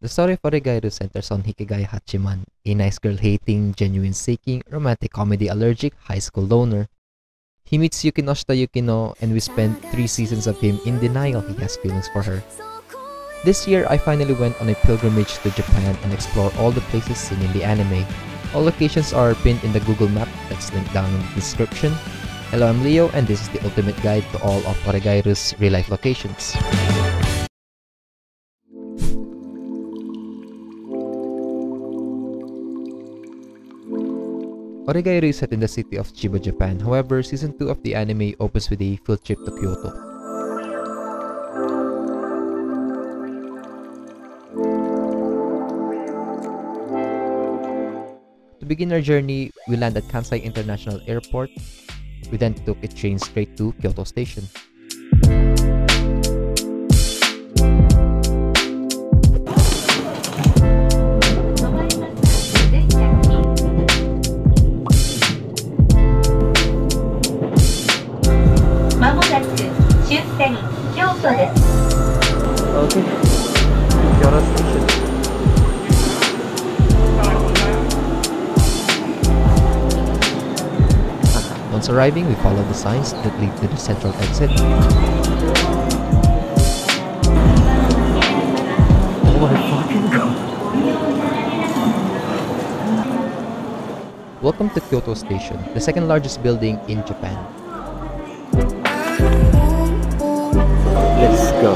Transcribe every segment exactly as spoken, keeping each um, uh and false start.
The story of Oregairu centers on Hikigaya Hachiman, a nice girl-hating, genuine-seeking, romantic comedy-allergic high school loner. He meets Yukinoshita Yukino, and we spend three seasons of him in denial he has feelings for her. This year, I finally went on a pilgrimage to Japan and explored all the places seen in the anime. All locations are pinned in the Google map that's linked down in the description. Hello, I'm Leo, and this is the ultimate guide to all of Oregairu's real-life locations. Oregairu is set in the city of Chiba, Japan. However, season two of the anime opens with a field trip to Kyoto. To begin our journey, we land at Kansai International Airport. We then took a train straight to Kyoto Station. Once arriving, we follow the signs that lead to the central exit. Oh my fucking god! Welcome to Kyoto Station, the second largest building in Japan. Let's go.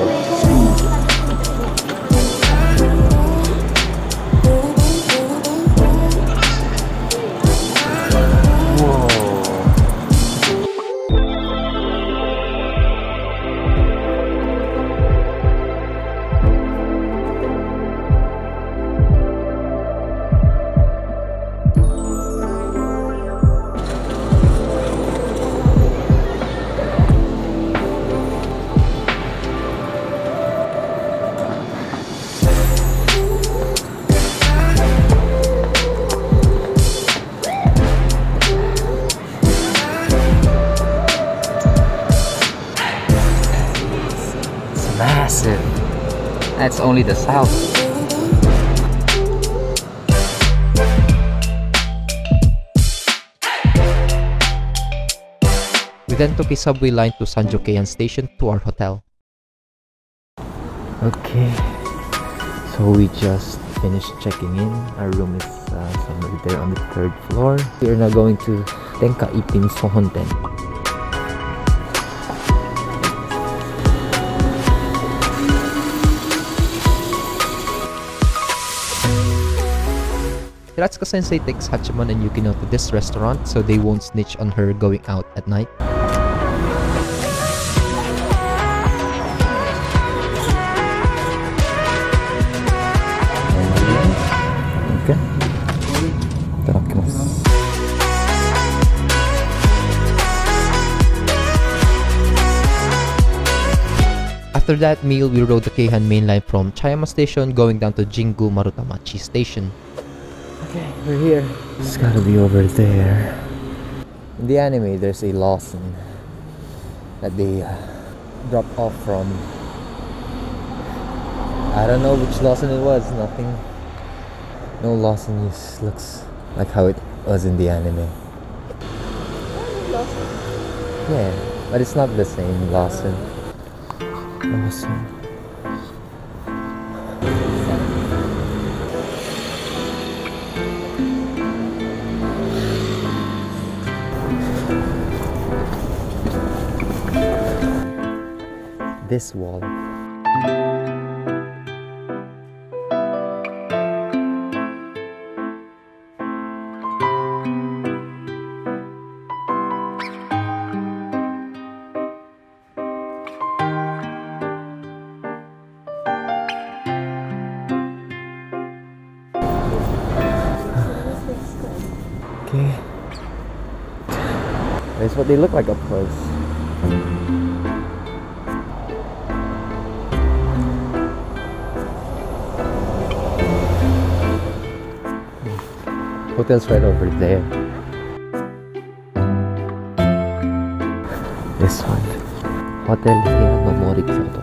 That's only the south. We then took a subway line to Sanjo Station to our hotel. Okay, so we just finished checking in. Our room is uh, somewhere there on the third floor. We are now going to Tenkaippin Sohon-ten. Hiratsuka-sensei takes Hachiman and Yukino to this restaurant so they won't snitch on her going out at night. Okay. After that meal, we rode the Keihan mainline from Chayama Station going down to Jingu Marutamachi Station. Okay, we're here. It's gotta be over there. In the anime, there's a Lawson that they uh, drop off from. I don't know which Lawson it was. Nothing. No Lawson just looks like how it was in the anime. Lawson. Yeah, but it's not the same Lawson. Lawson. This wall. Okay. That's what they look like up close. Hotel's right over there. This one. Hotel Heian no Mori Kyoto.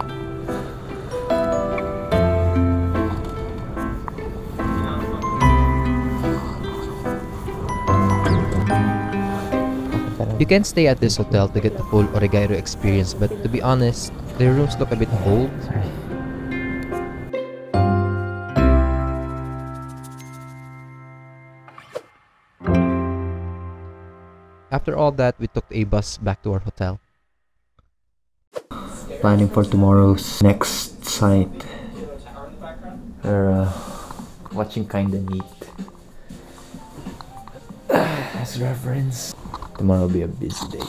You can stay at this hotel to get the full Oregairu experience, but to be honest, their rooms look a bit old. After all that, we took a bus back to our hotel. Planning for tomorrow's next site. We're uh, watching Kinda Neat. As reference. Tomorrow will be a busy day.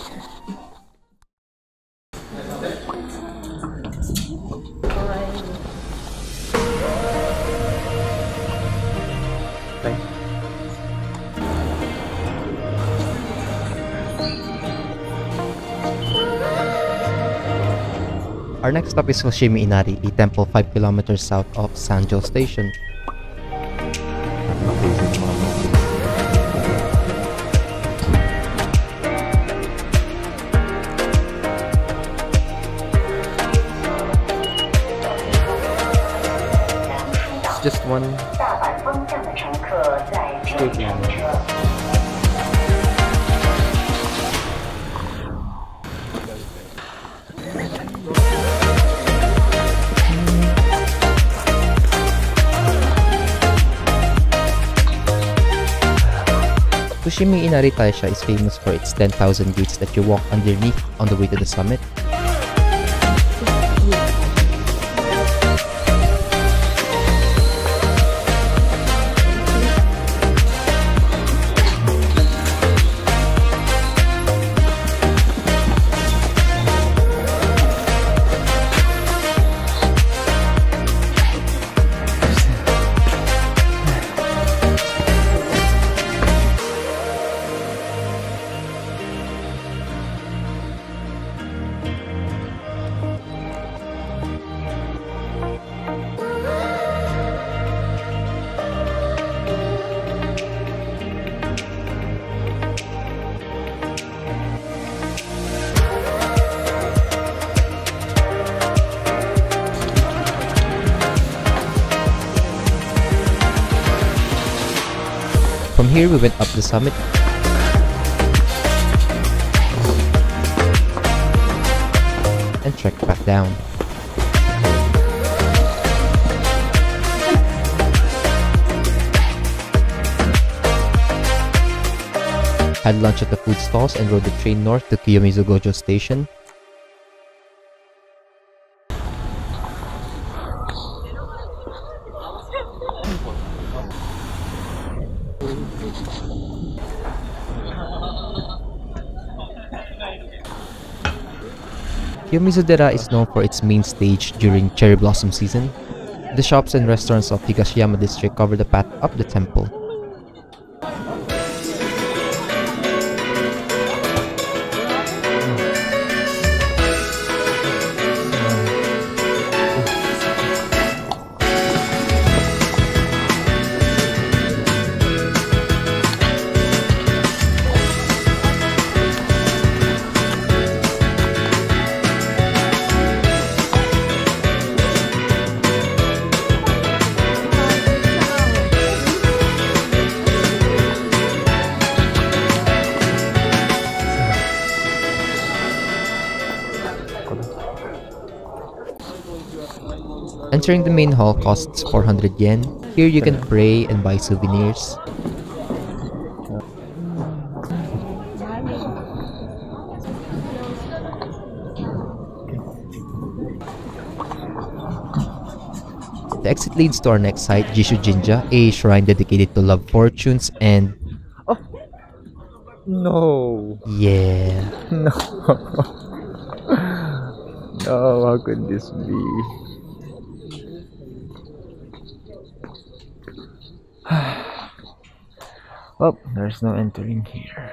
Our next stop is Fushimi Inari, a temple five kilometers south of Sanjo Station. It's just one straight line. Fushimi Inari Taisha is famous for its ten thousand gates that you walk underneath on the way to the summit. From here, we went up the summit. And trekked back down. Had lunch at the food stalls and rode the train north to Kiyomizu-Gojo Station. Kiyomizu-dera is known for its main stage during cherry blossom season. The shops and restaurants of Higashiyama district cover the path up the temple. Entering the main hall costs four hundred yen. Here you can pray and buy souvenirs. The exit leads to our next site, Jishu Jinja, a shrine dedicated to love fortunes and... Oh! No! Yeah! No! Oh, how could this be? Well, there's no entering here.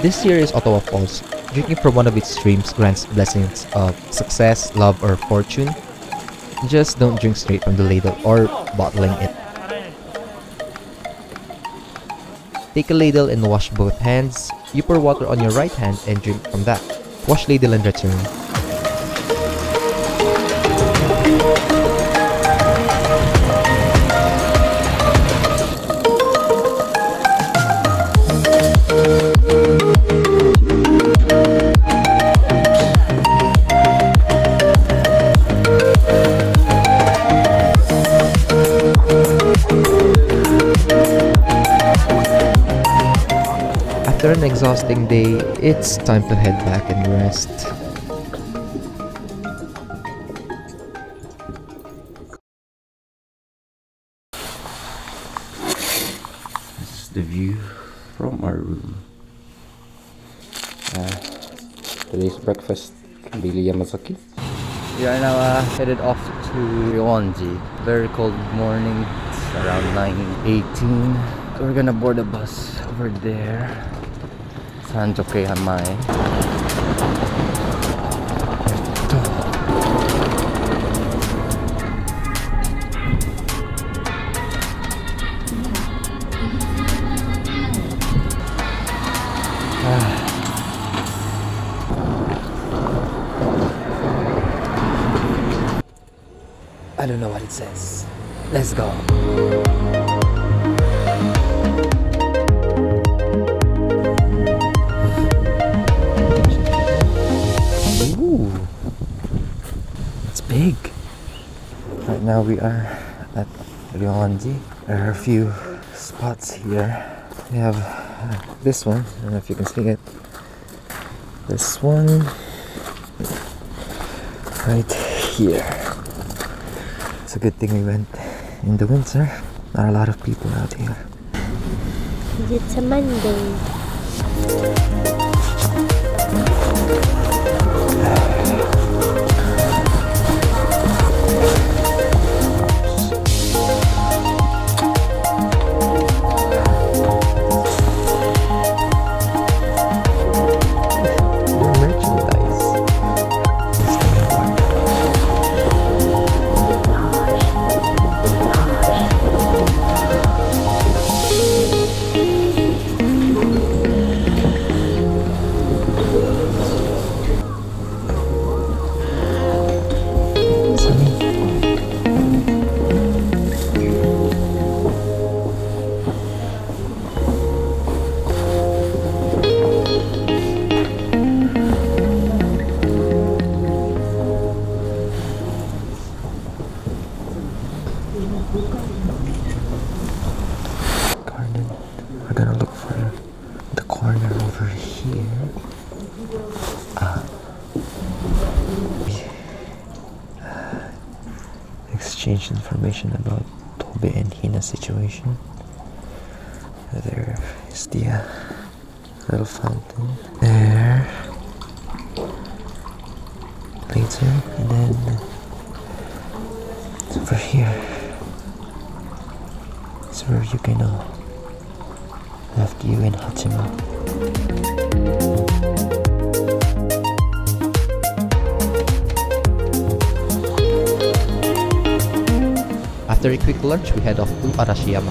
This here is Otowa Falls. drinking from one of its streams grants blessings of success, love, or fortune. Just don't drink straight from the ladle or bottling it. Take a ladle and wash both hands. You pour water on your right hand and drink from that. Wash ladle and return. After an exhausting day, it's time to head back and rest. This is the view from our room. Uh, today's breakfast, Billy Yamazaki. We are now uh, headed off to Ryoan-ji. Very cold morning, it's around nine eighteen. We're gonna board a bus over there. Sanjo Kehamai. I don't know what it says. Let's go. Now we are at Ryoan-ji. There are a few spots here. We have uh, this one. I don't know if you can see it. This one right here. It's a good thing we went in the winter. Not a lot of people out here. It's a Monday. Information about Tobe and Hina's situation. There is the uh, little fountain there later, and then it's over here. It's where Yukino left you in Hachiman. After a quick lunch, we head off to Arashiyama.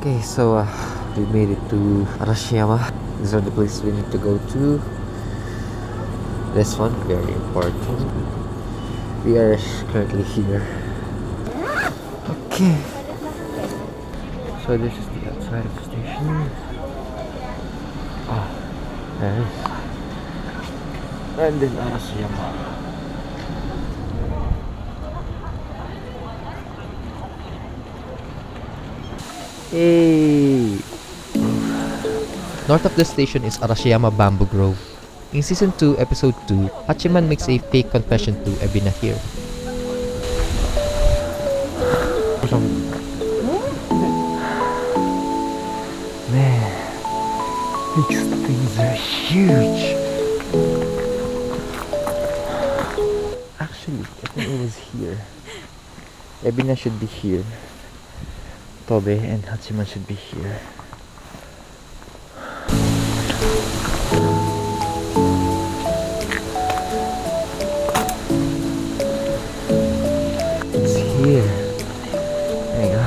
Okay, so uh, we made it to Arashiyama. These are the places we need to go to. This one, very important. We are currently here. Okay. So this is the outside of the station. Ah, there it is. And then Arashiyama. Hey! North of the station is Arashiyama Bamboo Grove. In Season two, Episode two, Hachiman makes a fake confession to Ebina here. These things are huge. Actually, I think it was here. Ebina should be here. Tobe and Hachiman should be here. It's here. There you go.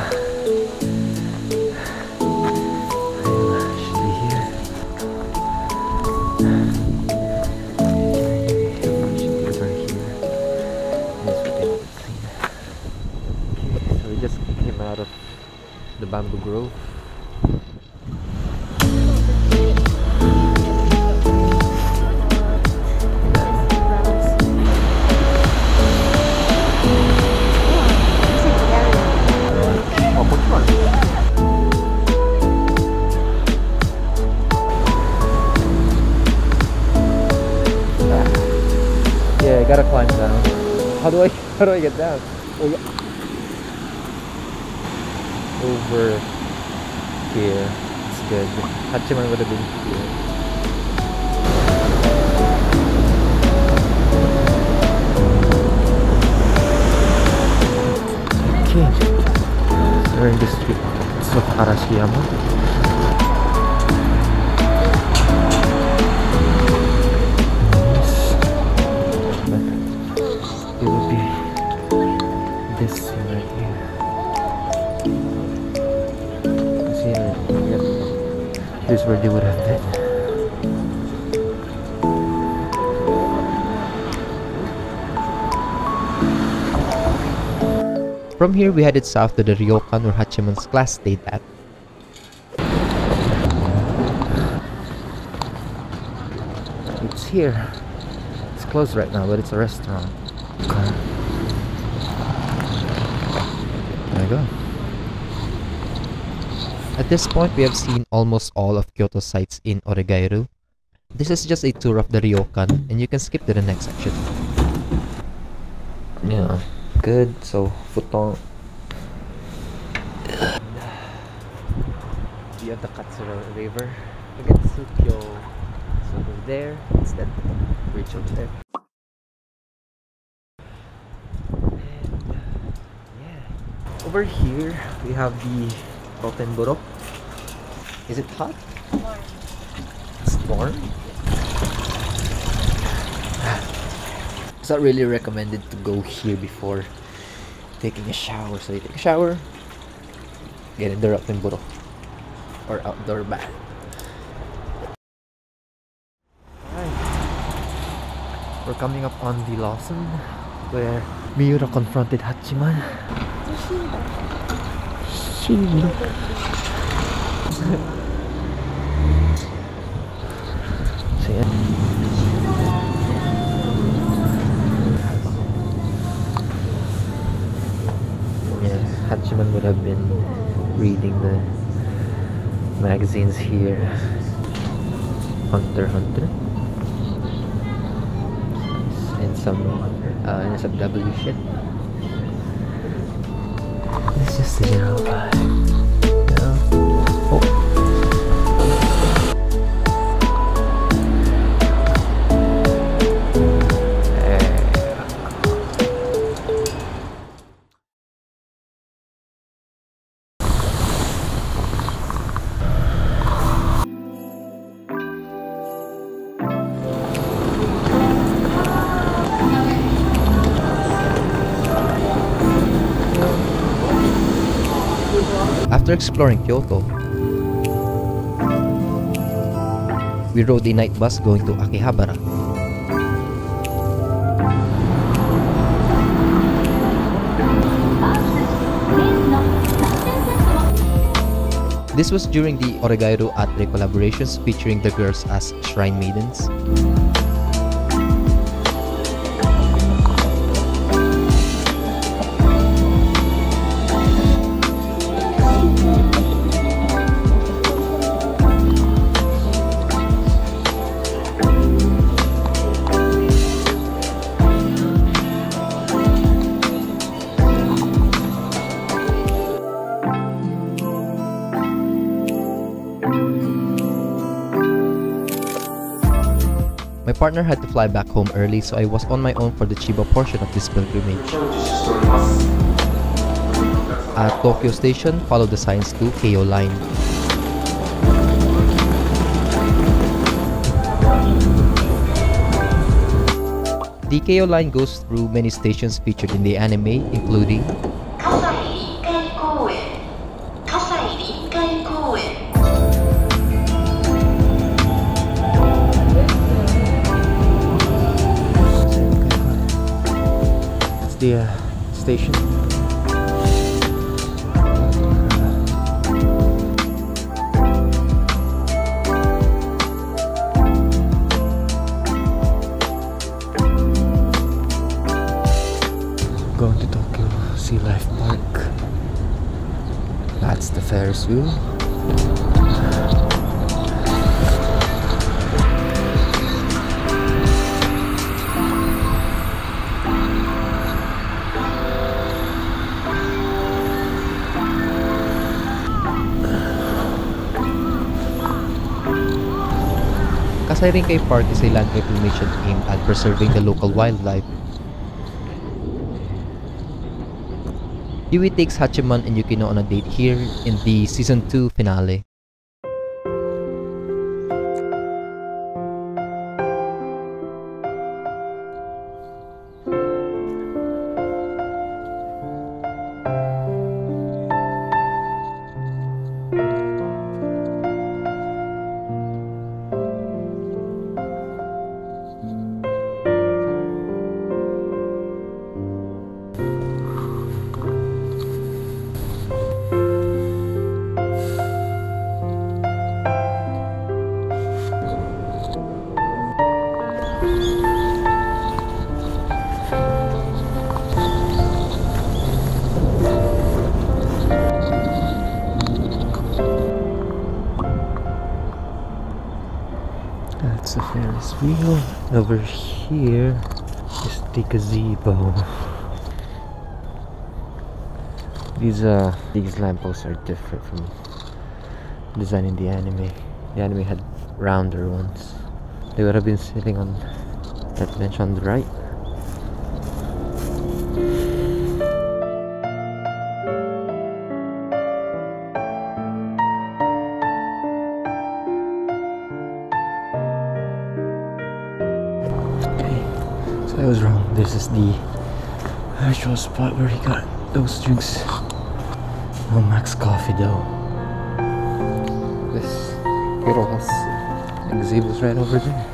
Ayla should be here. We should be over here. Okay, so we just came out of the Bamboo Grove. Yeah, I gotta climb down. How do I how do I get down? Oh, yeah. Over here. It's good. Hachiman would have been here. Okay. So we're in the street of Arashiyama. Here's where they would have been. From here, we headed south to the Ryokan where Hachiman's class stayed at. It's here. It's closed right now, but it's a restaurant. There you go. At this point, we have seen almost all of Kyoto sites in Oregairu. This is just a tour of the Ryokan, and you can skip to the next section. Yeah, good. So, futon. We have the Katsura River. Look at Tsukyo. It's over there. It's that bridge over there. And, uh, yeah. Over here, we have the Tenburok. Is it hot? Warm. It's warm? It's not really recommended to go here before taking a shower. So you take a shower, get in the Tenburok or outdoor bath. Right. We're coming up on the Lawson where Miura confronted Hachiman. Chiba. See ya. Yeah, Hachiman would have been reading the magazines here. Hunter Hunter. And some uh, N S F W shit. It's just a general vibe, you know? Oh. After exploring Kyoto, we rode a night bus going to Akihabara. This was during the Oregairu Atre collaborations featuring the girls as shrine maidens. Thank you. partner had to fly back home early, so I was on my own for the Chiba portion of this pilgrimage. At Tokyo Station, follow the signs to Keisei Line. The Keisei Line goes through many stations featured in the anime, including the uh, station. Going to Tokyo Sea Life Park. That's the Ferris wheel. Kasai Rinkai Park is a land reclamation aimed at preserving the local wildlife. Yui takes Hachiman and Yukino on a date here in the Season two finale. That's the Ferris wheel. Over here is the gazebo. These uh, these lampposts are different from design in the anime. The anime had rounder ones. They would have been sitting on that bench on the right. I was wrong. This is the actual spot where he got those drinks. No Max Coffee though. This little house and gazebo's right over there.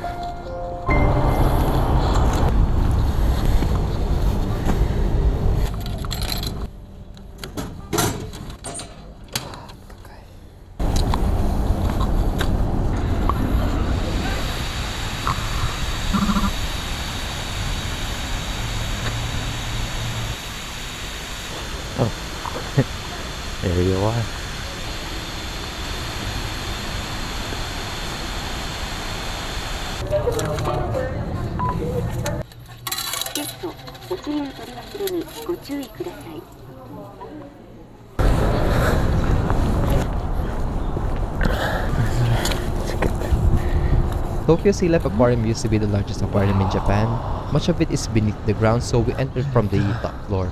There you are. Tokyo Sea Life Aquarium used to be the largest aquarium in Japan. Much of it is beneath the ground, so we entered from the top floor.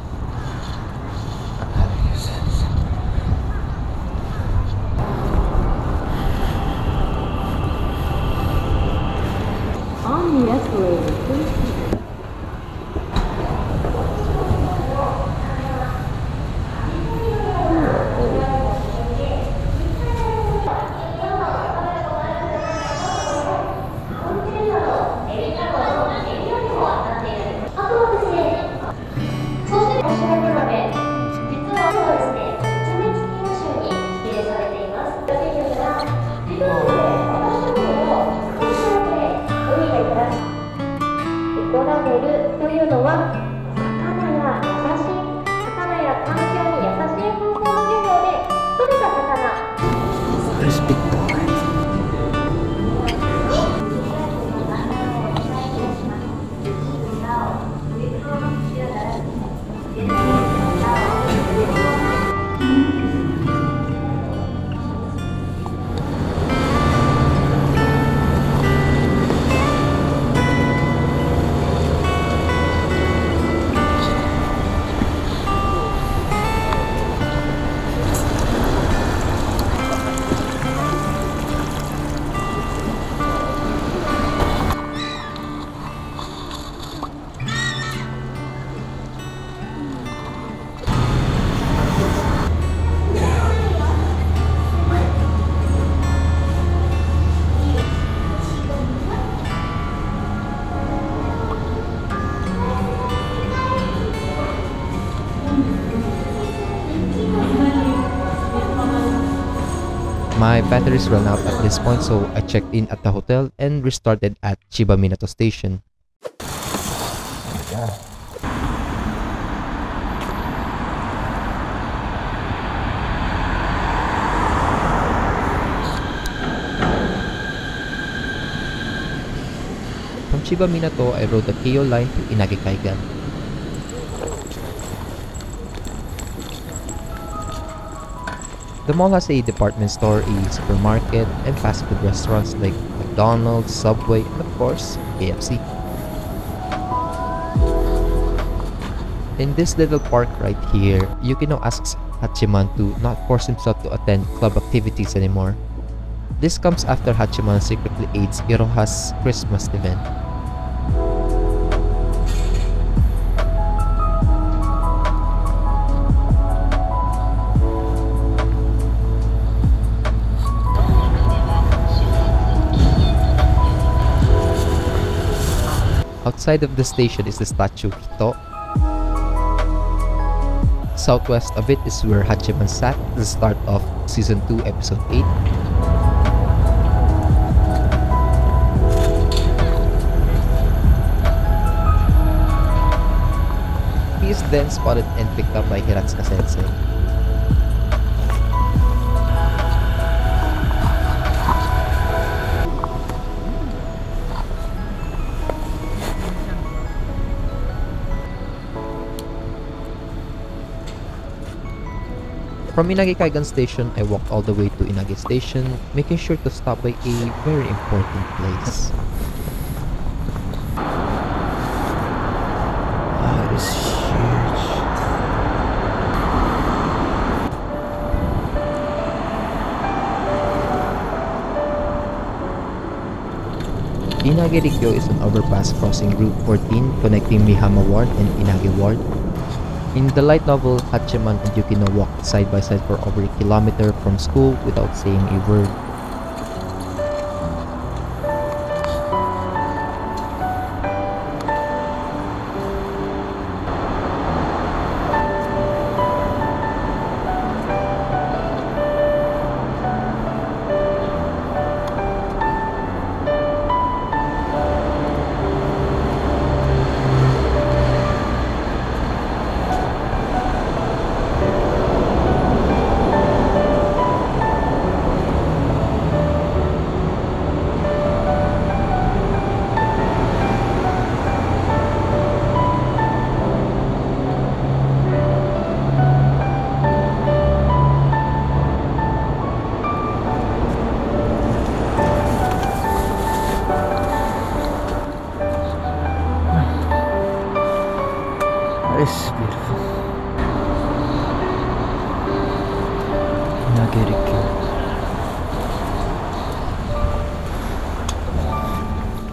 My batteries ran out at this point, so I checked in at the hotel and restarted at Chiba Minato Station. From Chiba Minato, I rode the Keisei Line to Inage Kaigan. The mall has a department store, a supermarket, and fast food restaurants like McDonald's, Subway, and of course, K F C. In this little park right here, Yukino asks Hachiman to not force himself to attend club activities anymore. This comes after Hachiman secretly aids Iroha's Christmas event. Outside of the station is the statue Hito. Southwest of it is where Hachiman sat at the start of Season two, Episode eight. He is then spotted and picked up by Hiratsuka-sensei. From Inage Kaigan Station, I walked all the way to Inage Station, making sure to stop by a very important place. Inage Rikyo is an overpass crossing Route fourteen connecting Mihama Ward and Inage Ward. In the light novel, Hachiman and Yukino walked side by side for over a kilometer from school without saying a word.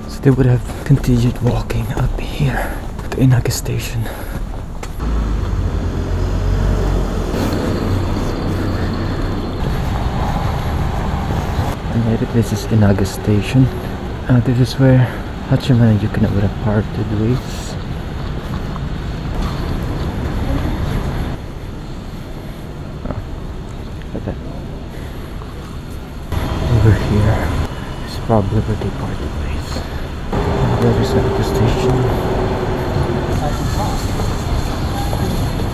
So they would have continued walking up here to Inage Station. And later, this is Inage Station. Uh, this is where Hachiman and Yukino would have parted ways. Probably where they parted ways. On the other side of the station.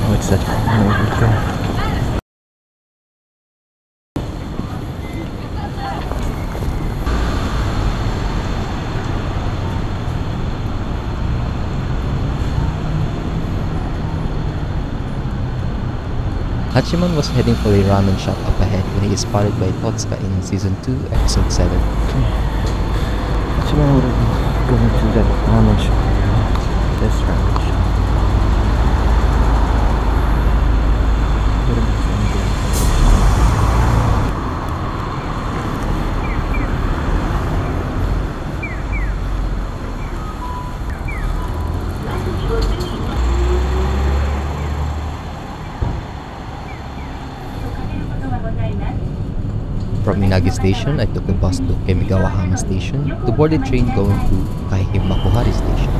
Oh, it's that corner over there. Hachiman was heading for a ramen shop up ahead when he is spotted by Totsuka in Season two, Episode seven. Okay. I would have been going to that ramen shop area. This ramen shop. Would have been going there. From Inage Station, I took a bus to Kamigawa-hama Station to board a train going to Kaihimakuhari Station.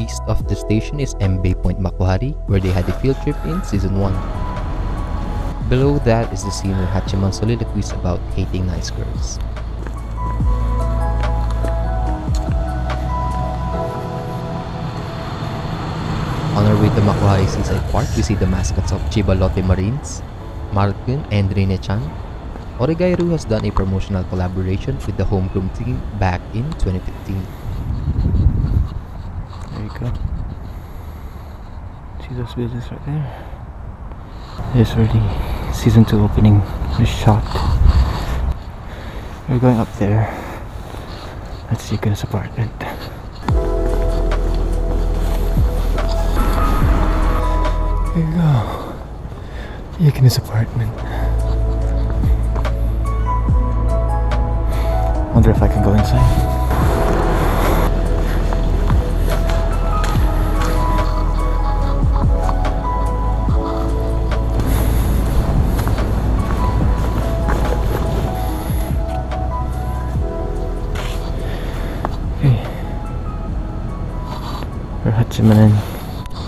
east of the station is Embei Point Makuhari, where they had a field trip in Season one. Below that is the scene where Hachiman soliloquies about hating nice girls. On our way to Makuhari Seaside Park, we see the mascots of Chiba Lotte Marines, Marukun, and Rine-chan. Oregairu has done a promotional collaboration with the homegrown team back in twenty fifteen. There you go. See those buildings right there? This is where the season two opening is shot. We're going up there. Let's see Yuki's apartment. There you go. Yuki's apartment. Wonder if I can go inside. Okay. Where Hachiman and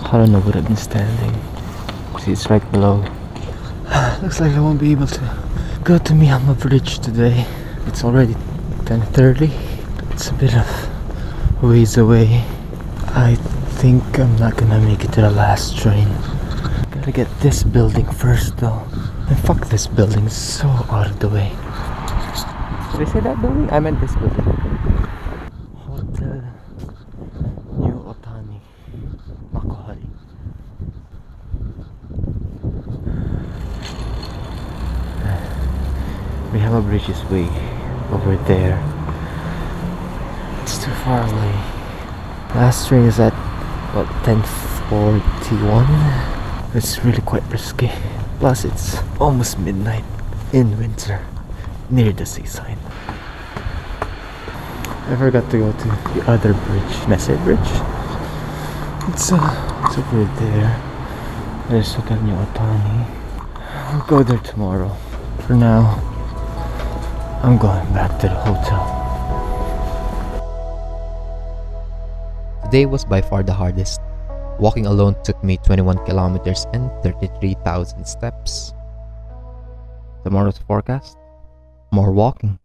Harunobu have been standing. See, it's right below. Looks like I won't be able to go to Miyama Bridge today. It's already ten thirty. It's a bit of ways away. I think I'm not gonna make it to the last train. Gotta get this building first though. And fuck, this building is so out of the way. Did I say that building? I meant this building. Hotel New Otani Makuhari. We have a bridge this way, over there. It's too far away. Last train is at, what, ten forty-one? It's really quite risky. Plus it's almost midnight in winter, near the seaside. I forgot to go to the other bridge, Mesai Bridge. It's, uh, it's over there. There's Hotel New Otani. I'll go there tomorrow. For now, I'm going back to the hotel. Today was by far the hardest. Walking alone took me twenty-one kilometers and thirty-three thousand steps. Tomorrow's forecast, more walking.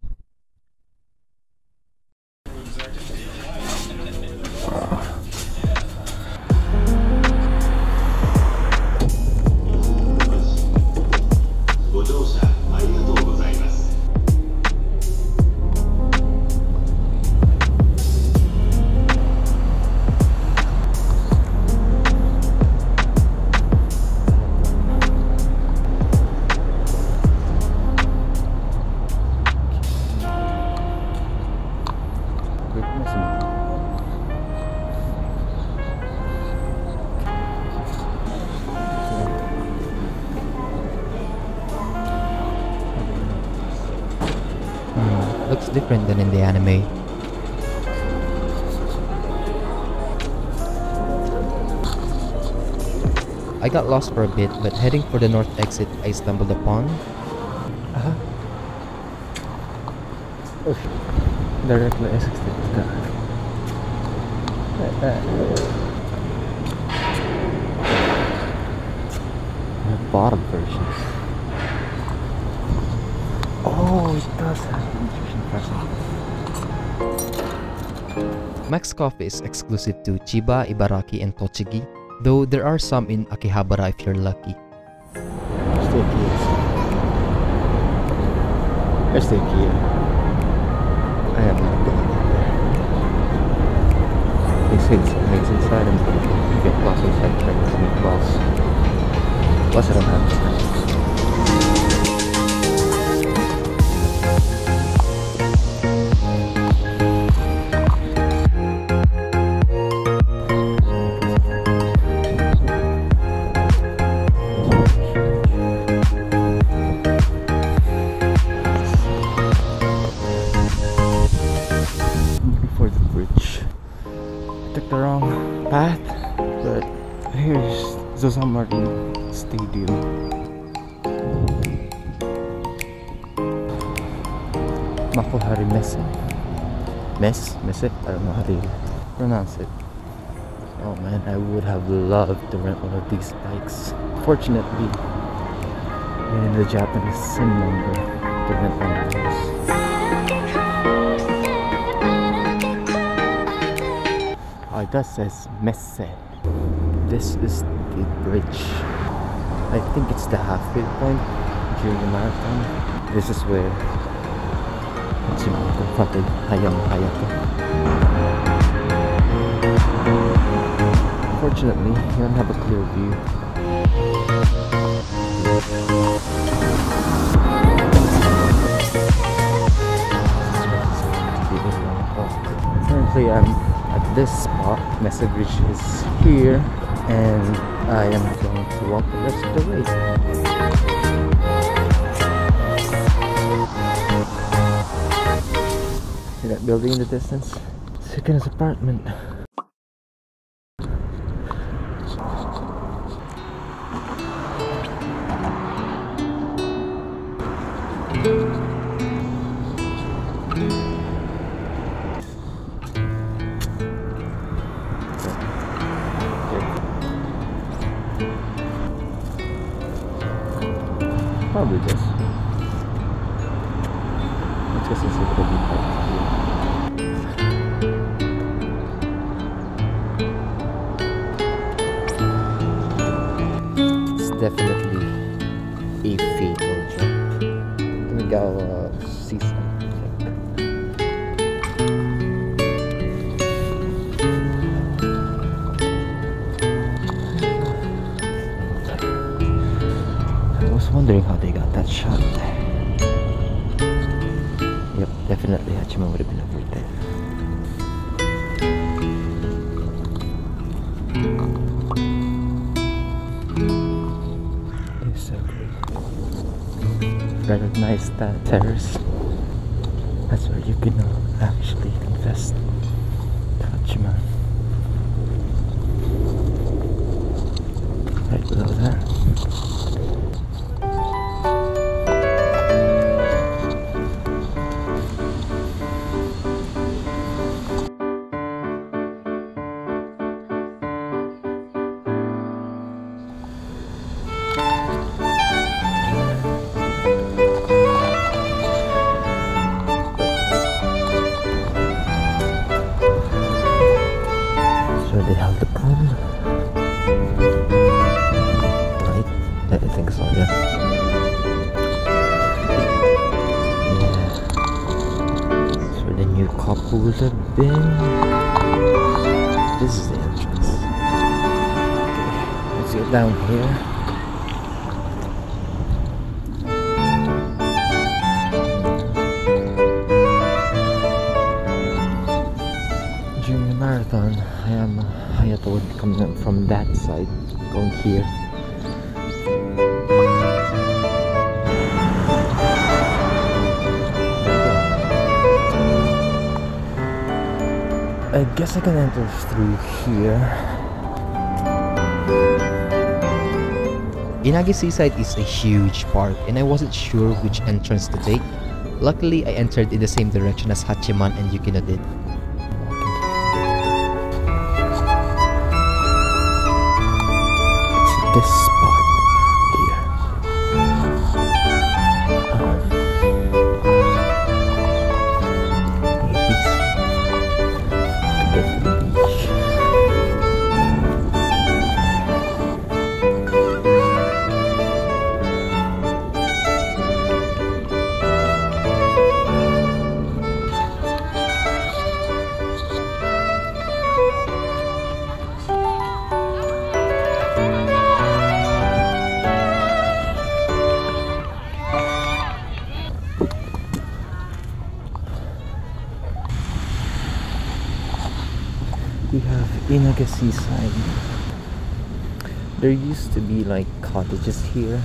Looks different than in the anime. I got lost for a bit, but heading for the north exit, I stumbled upon... Uh-huh. Oh, directly exited. Like that. Bottom version. Oh, it does have an Egyptian person. Max Coffee is exclusive to Chiba, Ibaraki, and Tochigi, though there are some in Akihabara if you're lucky. There's the Kia. There's the Kia. I am not going there. It's inside and you get lost inside trains and cross. Plus I don't have this. San Martin Stadium. Makuhari Messe. Mess? Messe? I don't know how to pronounce it. Oh man, I would have loved to rent one of these bikes. Fortunately, in the Japanese SIM number to rent one of those. Oh, it does says Messe. This is the bridge. I think it's the halfway point during the marathon. This is where Hachiman confronted Hayao Hayato. Fortunately, you don't have a clear view. Currently I'm at this spot. Messe Bridge is here and I am going to walk the rest of the way. See that building in the distance? It's Sukina's apartment. Probably this. I guess it's a little bit hard. It's definitely a fatal jump. Let me go uh, see something. I was wondering how they got that shot. Yep, definitely Hachiman would have been over there. It's so great. Recognize that terrace. That's where you can actually confess to Hachiman. Right below there. Would have been. This is the entrance. Okay, let's get down here. During the marathon, I am Hayato would be coming up from that side, going here. I guess I can enter through here. Inage Seaside is a huge park and I wasn't sure which entrance to take. Luckily, I entered in the same direction as Hachiman and Yukino did. It's this spot here. We have Inage Seaside. There used to be like cottages here.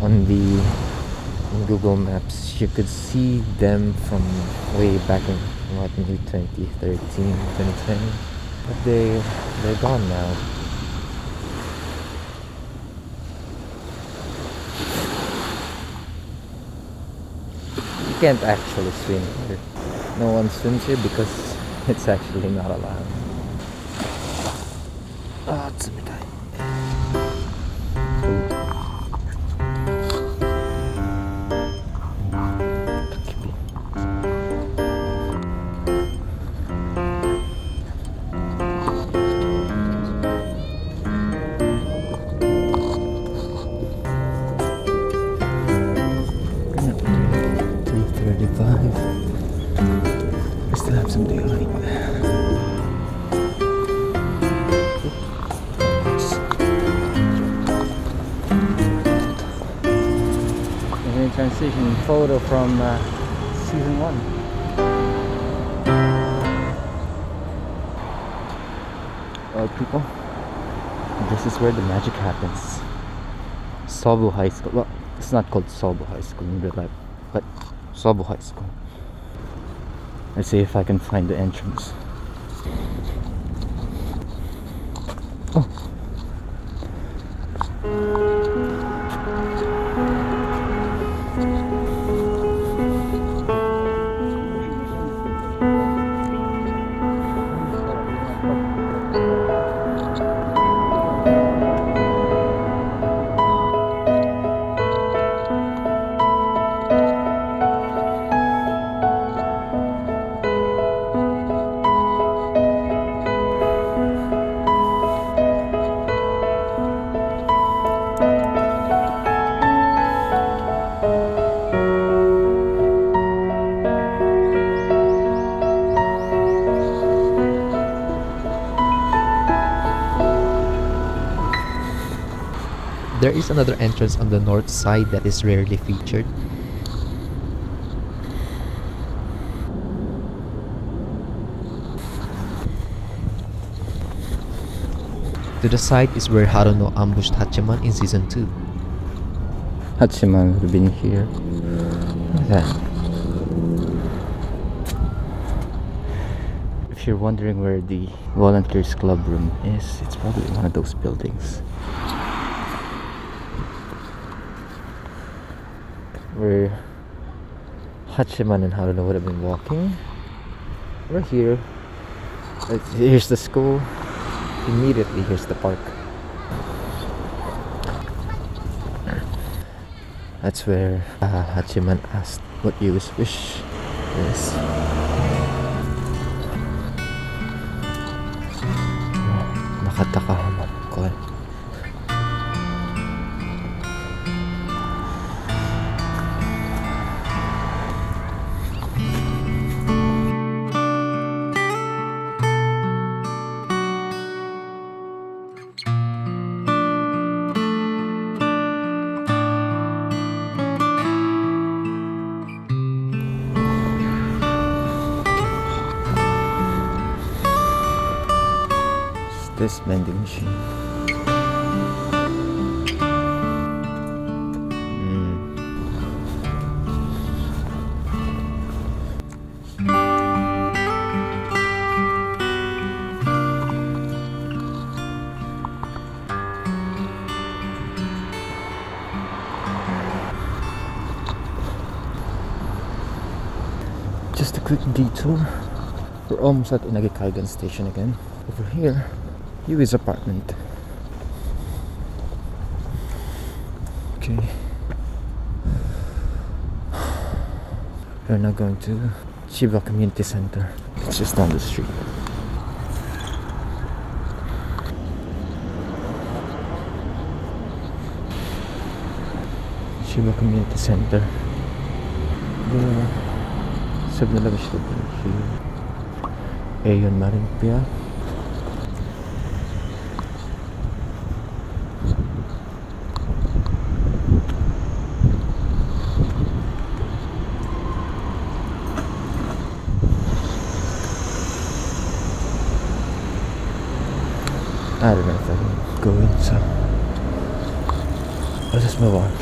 On the Google Maps, you could see them from way back in like maybe twenty thirteen, twenty twenty. But they, they're gone now. You can't actually swim here. No one swims here because it's actually not allowed. あー冷たい。Transition photo from uh, season one. Well, people, this is where the magic happens. Sobo High School. Well, it's not called Sobo High School in real life, but Sobo High School. Let's see if I can find the entrance. Oh. There is another entrance on the north side that is rarely featured. To the side is where Haruno ambushed Hachiman in season two. Hachiman would have been here. Look at that. If you're wondering where the Volunteers Club room is, it's probably one of those buildings. Where Hachiman and Haruno would have been walking. We're here. Here's the school. Immediately, here's the park. That's where uh, Hachiman asked what you wish is. Nakataka naman ko. This vending machine. Mm. Just a quick detour. We're almost at Inage Kaigan Station again. Over here. Yui's apartment. Okay. We're now going to Chiba Community Center. It's just down the street. Chiba Community Center. seven eleven should be here. Aeon Marinpia. I don't know if I can go in, so let's just move on.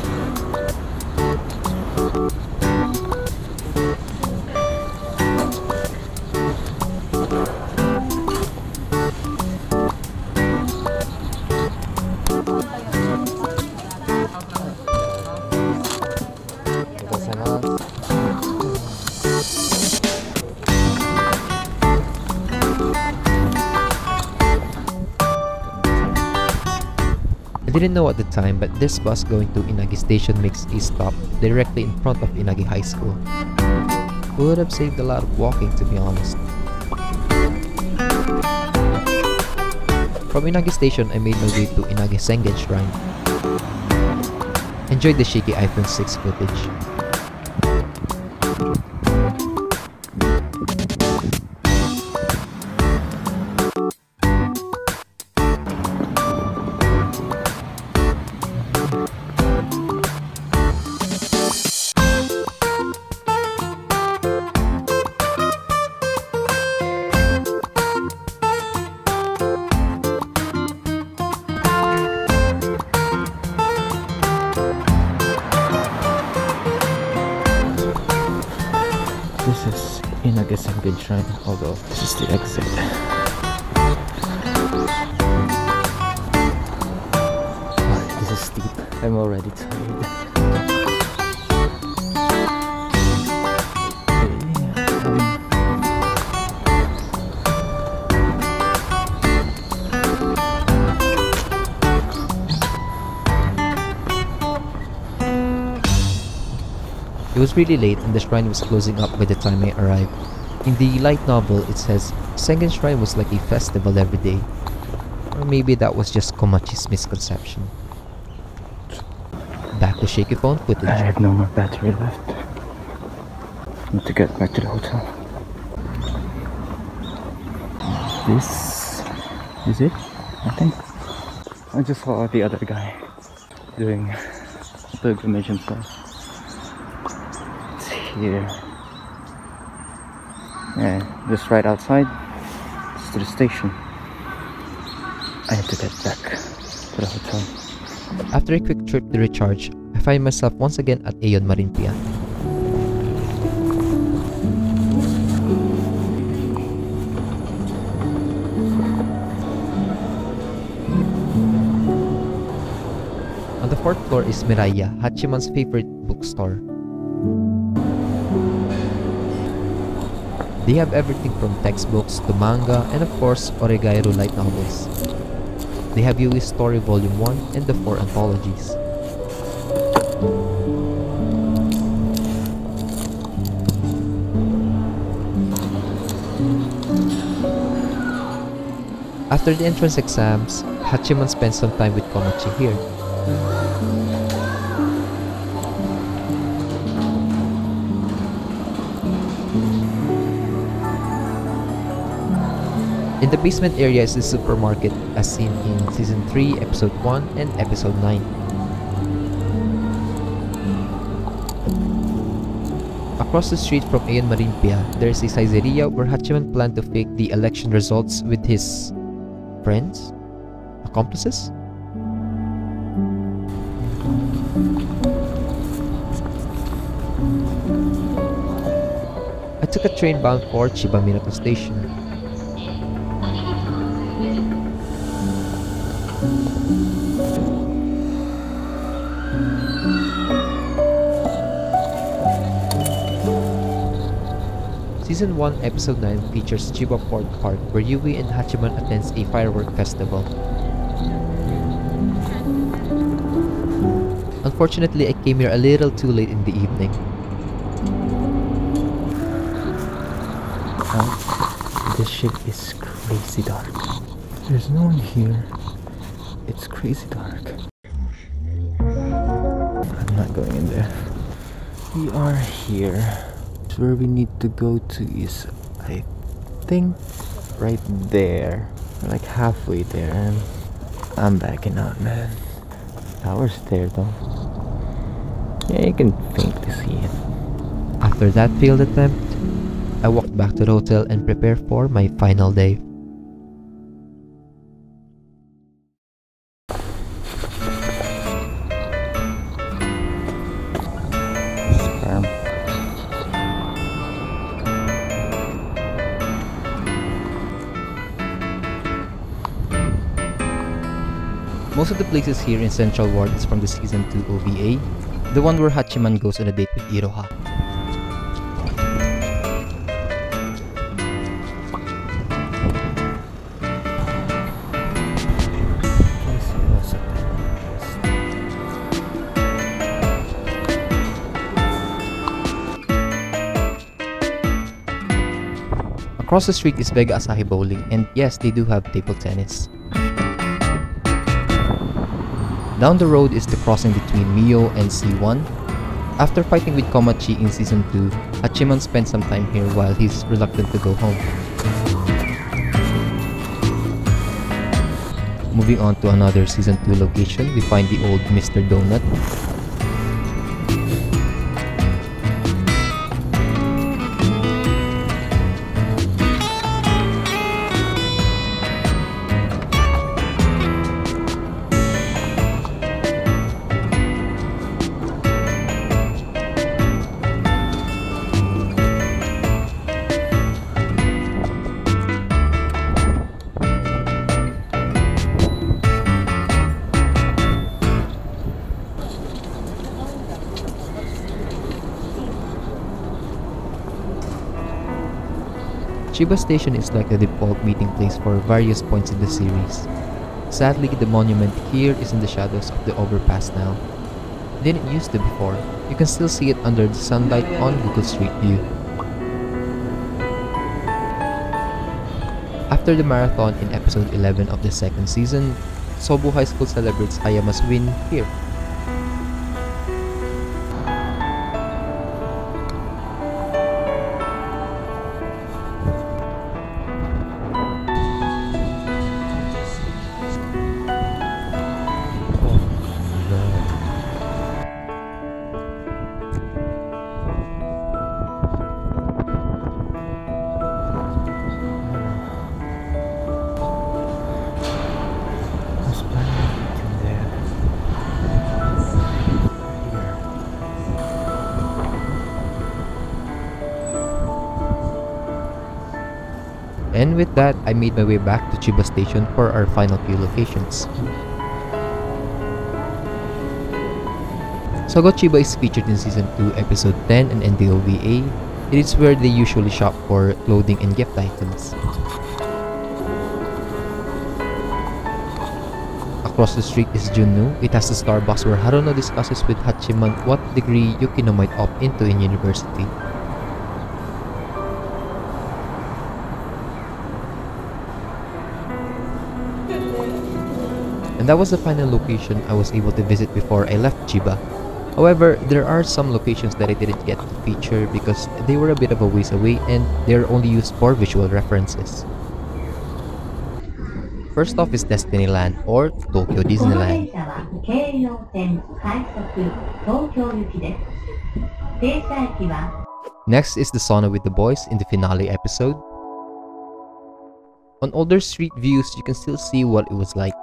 didn't know at the time, but this bus going to Inage Station makes a stop directly in front of Inage High School. Would have saved a lot of walking, to be honest. From Inage Station, I made my way to Inage Sengen Shrine. Enjoyed the shaky iPhone six footage. Shrine, although this is the exit. Alright, this is steep. I'm already tired. It was really late and the shrine was closing up by the time I arrived. In the light novel, it says Sengen Shrine was like a festival every day. Or maybe that was just Komachi's misconception. Back to shaky phone footage. I have no more battery left. I need to get back to the hotel. This is it, I think. I just saw the other guy doing pilgrimage and stuff. It's here. Yeah, just right outside, just to the station. I have to get back to the hotel. After a quick trip to recharge, I find myself once again at Aeon Marinpia. On the fourth floor is Miraya, Hachiman's favorite bookstore. They have everything from textbooks to manga and of course, Oregairu light novels. They have Yui's Story Volume one and the four anthologies. After the entrance exams, Hachiman spent some time with Komachi here. In the basement area is the supermarket as seen in Season three, Episode one and Episode nine. Across the street from Aeon Marinpia, there is a Saizeria where Hachiman planned to fake the election results with his... friends? Accomplices? I took a train bound for Chiba Minato Station. Season one, Episode nine features Chiba Port Park, where Yui and Hachiman attends a firework festival. Unfortunately, I came here a little too late in the evening. Wow. This ship is crazy dark. There's no one here. It's crazy dark. I'm not going in there. We are here. Where we need to go to is, I think, right there. We're like halfway there, and I'm backing out, man. Tower's there though. Yeah, you can faint to see it. After that failed attempt, I walked back to the hotel and prepared for my final day. Most of the places here in Central Ward is from the Season two O V A, the one where Hachiman goes on a date with Iroha. Across the street is Vega Asahi Bowling, and yes, they do have table tennis. Down the road is the crossing between Mio and C one. After fighting with Komachi in Season two, Hachiman spent some time here while he's reluctant to go home. Moving on to another Season two location, we find the old Mister Donut. Chiba Station is like the default meeting place for various points in the series. Sadly, the monument here is in the shadows of the overpass now. Didn't used to before, you can still see it under the sunlight on Google Street View. After the marathon in episode eleven of the second season, Sobu High School celebrates Hayama's win here. And with that, I made my way back to Chiba Station for our final few locations. Sago Chiba is featured in Season two, Episode ten and N D O V A. It is where they usually shop for clothing and gift items. Across the street is Junnu. It has the Starbucks where Haruno discusses with Hachiman what degree Yukino might opt into in university. And that was the final location I was able to visit before I left Chiba. However, there are some locations that I didn't get to feature because they were a bit of a ways away and they're only used for visual references. First off is Destiny Land or Tokyo Disneyland. Next is the sauna with the boys in the finale episode. On older street views, you can still see what it was like.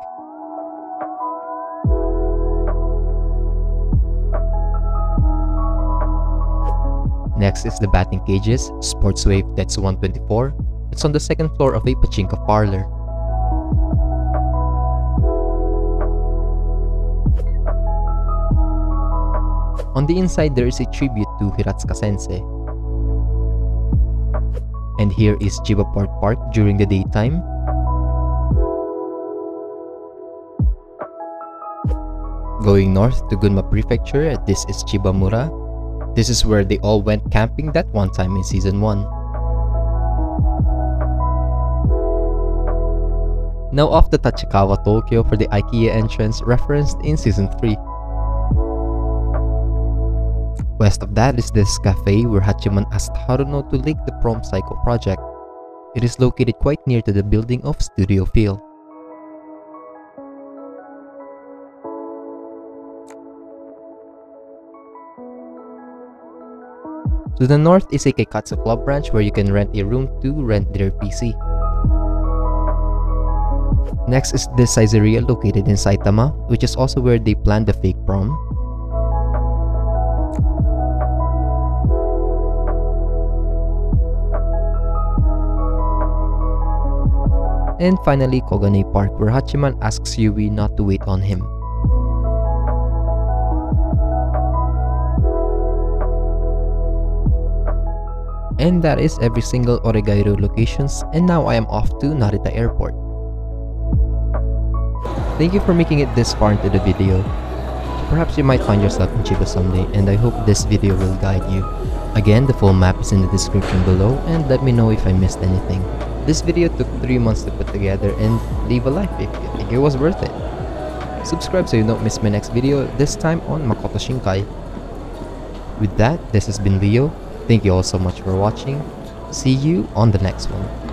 Next is the batting cages, Sports Wave that's one twenty-four. It's on the second floor of a pachinko parlor. On the inside, there is a tribute to Hiratsuka-sensei. And here is Chiba Port Park during the daytime. Going north to Gunma Prefecture, this is Chibamura. This is where they all went camping that one time in Season one. Now off to Tachikawa, Tokyo for the IKEA entrance referenced in Season three. West of that is this cafe where Hachiman asked Haruno to leak the Prom Psycho project. It is located quite near to the building of Studio Phil. To the north is a Keikatsu Club branch where you can rent a room to rent their P C. Next is this Saizeriya located in Saitama, which is also where they planned the fake prom. And finally, Kogane Park where Hachiman asks Yui not to wait on him. And that is every single Oregairu locations, and now I am off to Narita Airport. Thank you for making it this far into the video. Perhaps you might find yourself in Chiba someday, and I hope this video will guide you. Again, the full map is in the description below, and let me know if I missed anything. This video took three months to put together, and leave a like if you think it was worth it. Subscribe so you don't miss my next video, this time on Makoto Shinkai. With that, this has been Leo. Thank you all so much for watching. See you on the next one.